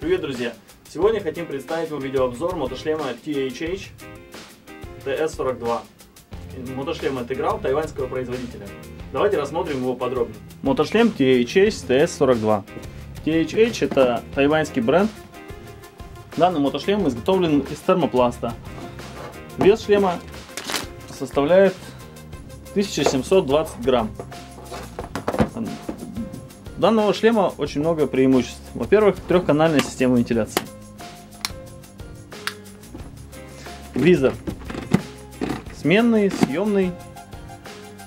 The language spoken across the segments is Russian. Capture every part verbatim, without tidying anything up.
Привет, друзья! Сегодня хотим представить вам видеообзор мотошлема ти эйч эйч ти эс сорок два. Мотошлем интеграл тайваньского производителя. Давайте рассмотрим его подробнее. Мотошлем ти эйч эйч ти эс сорок два. ти эйч эйч — это тайваньский бренд. Данный мотошлем изготовлен из термопласта. Вес шлема составляет тысяча семьсот двадцать грамм. У данного шлема очень много преимуществ. Во-первых, трехканальная система вентиляции. Визор сменный, съемный,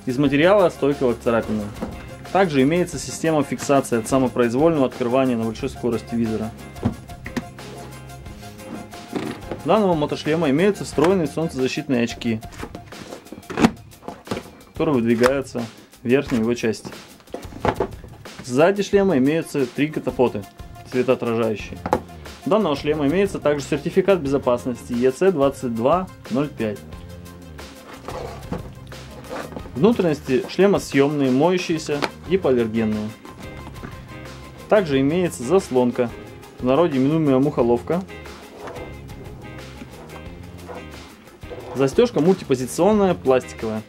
из материала стойкого к царапинам. Также имеется система фиксации от самопроизвольного открывания на большой скорости визора. У данного мотошлема имеются встроенные солнцезащитные очки, которые выдвигаются в верхней его части. Сзади шлема имеются три катафоты светоотражающие. У данного шлема имеется также сертификат безопасности и си двадцать два ноль пять. Внутренности шлема съемные, моющиеся, гипоаллергенные. Также имеется заслонка, в народе именуемая мухоловка. Застежка мультипозиционная, пластиковая.